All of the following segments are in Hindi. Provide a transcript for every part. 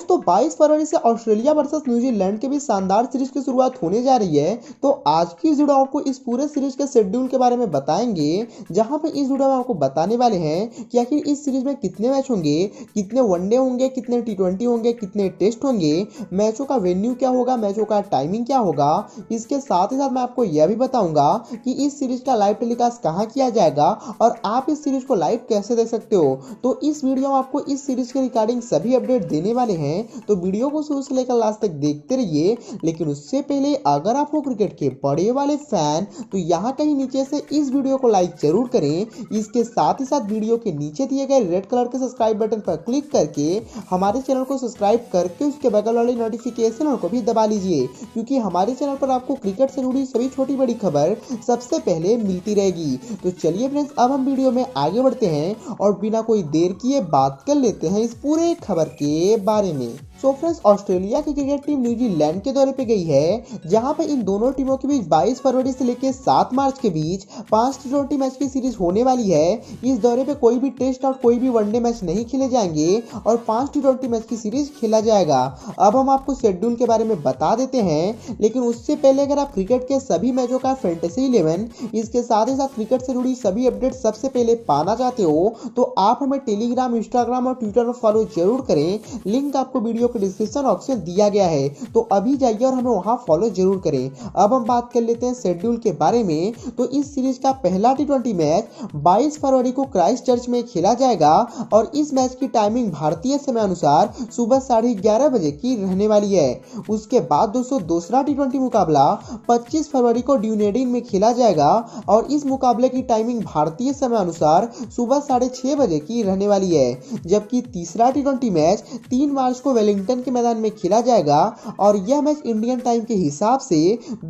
दोस्तों 22 फरवरी से ऑस्ट्रेलिया वर्सेस न्यूजीलैंड के बीच शानदार सीरीज की शुरुआत होने जा रही है। तो आज की वीडियो आपको इस पूरे सीरीज के शेड्यूल के बारे में बताएंगे, जहां पर इस वीडियो में आपको बताने वाले हैं कि आखिर इस सीरीज में कितने मैच होंगे, कितने वनडे होंगे, कितने टी20 होंगे, कितने टेस्ट होंगे, मैचों का वेन्यू क्या होगा, मैचों का टाइमिंग क्या होगा। इसके साथ ही साथ मैं आपको यह भी बताऊंगा कि इस सीरीज का लाइव टेलीकास्ट कहां किया जाएगा और आप इस सीरीज को लाइव कैसे देख सकते हो। तो इस वीडियो में आपको इस सीरीज के रिगार्डिंग सभी अपडेट देने वाले हैं, तो वीडियो को शुरू से लेकर लास्ट तक देखते रहिए। लेकिन उससे पहले अगर आप हो क्रिकेट के बड़े वाले फैन तो यहाँ कहीं नीचे से इस वीडियो को लाइक जरूर करें। इसके साथ ही साथ वीडियो के नीचे दिए गए रेड कलर के सब्सक्राइब बटन पर क्लिक करके हमारे चैनल को सब्सक्राइब करके उसके बगल वाले नोटिफिकेशन को भी दबा लीजिए, क्योंकि हमारे चैनल पर आपको क्रिकेट से जुड़ी सभी छोटी बड़ी खबर सबसे पहले मिलती रहेगी। तो चलिए फ्रेंड्स, अब हम वीडियो में आगे बढ़ते हैं और बिना कोई देर किए बात कर लेते हैं इस पूरे खबर के बारे में। सो फ्रेंड्स, ऑस्ट्रेलिया की क्रिकेट टीम न्यूजीलैंड के दौरे पे गई है, जहां पर इन दोनों टीमों के बीच 22 फरवरी से लेकर 7 मार्च के बीच 5 टी20 मैच की सीरीज होने वाली है। इस दौरे पे कोई भी टेस्ट और कोई भी वनडे मैच नहीं खेले जाएंगे और 5 टी20 मैच की सीरीज खेला जाएगा। अब हम आपको शेड्यूल के बारे में बता देते हैं, लेकिन उससे पहले अगर आप क्रिकेट के सभी मैचों का फैंटेसी 11 इसके साथ ही साथ क्रिकेट से जुड़ी सभी अपडेट सबसे पहले पाना चाहते हो तो आप हमें टेलीग्राम, इंस्टाग्राम और ट्विटर पर फॉलो जरूर करें। लिंक आपको वीडियो के डिस्क्रिप्शन ऑप्शन दिया गया है, तो अभी जाइए और हमें वहां फॉलो जरूर करें। अब हम बात कर लेते हैं शेड्यूल के बारे में। तो इस सीरीज का पहला टी20 मैच 22 फरवरी को क्राइस्टचर्च में खेला जाएगा और इस मैच की टाइमिंग भारतीय समय अनुसार सुबह 11:30 बजे की रहने वाली है। उसके बाद दोस्तों दूसरा टी20 मुकाबला 25 फरवरी को ड्यूनेडिन में खेला जाएगा और इस मुकाबले की टाइमिंग भारतीय समय अनुसार सुबह 6:30 बजे की रहने वाली है। जबकि तीसरा टी20 मैच 3 मार्च को वेलिंगटन के मैदान में खेला जाएगा और यह मैच इंडियन टाइम के हिसाब से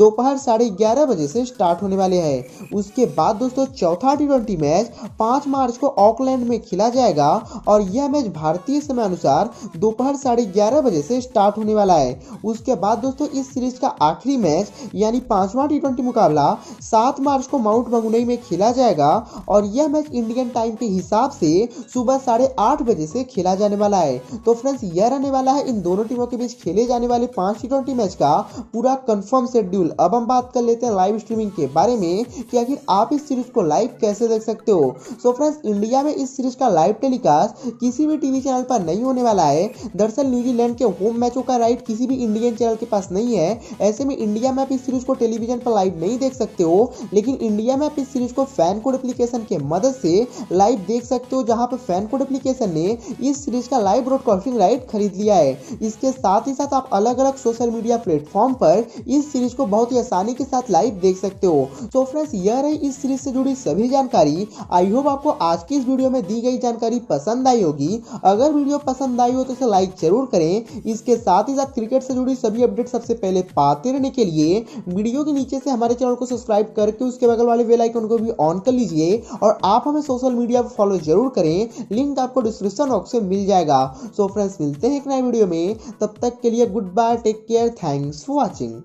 दोपहर 11:30 बजे से स्टार्ट होने वाले है। उसके बाद दोस्तों चौथा टी20 मैच 5 मार्च को ऑकलैंड में खेला जाएगा और यह मैच भारतीय समय अनुसार दोपहर 11:30 बजे से स्टार्ट होने वाला है। उसके बाद दोस्तों इस सीरीज का आखिरी मैच यानी 5वां टी20 मुकाबला 7 मार्च को माउंट मंगनुई में खेला जाएगा और यह मैच इंडियन टाइम के हिसाब से सुबह 8:30 बजे से खेला जाने वाला है। तो फ्रेंड्स, यह रहने वाला है इन दोनों टीमों के बीच खेले जाने वाले 5 टी20 मैच का पूरा कंफर्म शेड्यूल। अब हम बात कर लेते हैं लाइव स्ट्रीमिंग के बारे में कि आखिर आप इस सीरीज को लाइव कैसे देख सकते हो। सो फ्रेंड्स, इंडिया में इस सीरीज का लाइव टेलीकास्ट किसी भी टीवी चैनल पर नहीं होने वाला है। दरअसल न्यूजीलैंड के होम मैचों का राइट किसी भी इंडियन चैनल के पास नहीं है, ऐसे में इंडिया में आप इस सीरीज को टेलीविजन पर लाइव नहीं देख सकते हो। लेकिन इंडिया में आप इस सीरीज को फैनकोड एप्लीकेशन की मदद से लाइव देख सकते हो, जहां पर फैनकोड एप्लीकेशन ने इस सीरीज का लाइव ब्रॉडकास्टिंग राइट खरीद लिया है। इसके साथ ही साथ आप अलग अलग सोशल मीडिया प्लेटफॉर्म पर इस सीरीज को बहुत ही आसानी के साथ लाइव देख सकते हो। तो फ्रेंड्स, यह रही इस सीरीज से जुड़ी सभी जानकारी। आई होप आपको आज की इस वीडियो में दी गई जानकारी पसंद आई होगी। अगर वीडियो पसंद आई हो तो इसे लाइक जरूर करें। इसके साथ ही साथ क्रिकेट से जुड़ी सभी अपडेट सबसे पहले पाते रहने के लिए वीडियो के नीचे से हमारे चैनल को सब्सक्राइब करके उसके बगल वाले बेल आइकन को भी ऑन कर लीजिए और आप हमें सोशल मीडिया पर फॉलो जरूर करें। लिंक आपको डिस्क्रिप्शन बॉक्स में मिल जाएगा। सो फ्रेंड्स, मिलते हैं एक नए वीडियो में, तब तक के लिए good bye, take care, thanks for watching.